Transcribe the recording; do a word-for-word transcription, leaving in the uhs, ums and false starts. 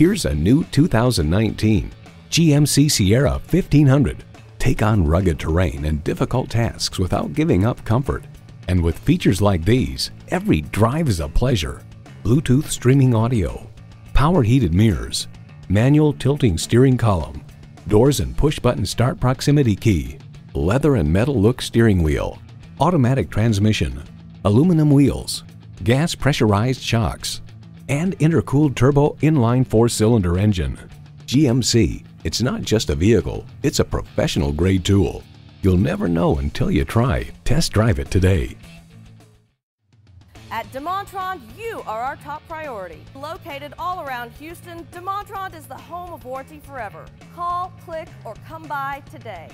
Here's a new two thousand nineteen G M C Sierra fifteen hundred. Take on rugged terrain and difficult tasks without giving up comfort. And with features like these, every drive is a pleasure. Bluetooth streaming audio, power heated mirrors, manual tilting steering column, doors and push-button start proximity key, leather and metal look steering wheel, automatic transmission, aluminum wheels, gas pressurized shocks, and intercooled turbo inline four-cylinder engine. G M C, it's not just a vehicle, it's a professional grade tool. You'll never know until you try. Test drive it today. At DeMontrond, you are our top priority. Located all around Houston, DeMontrond is the home of warranty forever. Call, click, or come by today.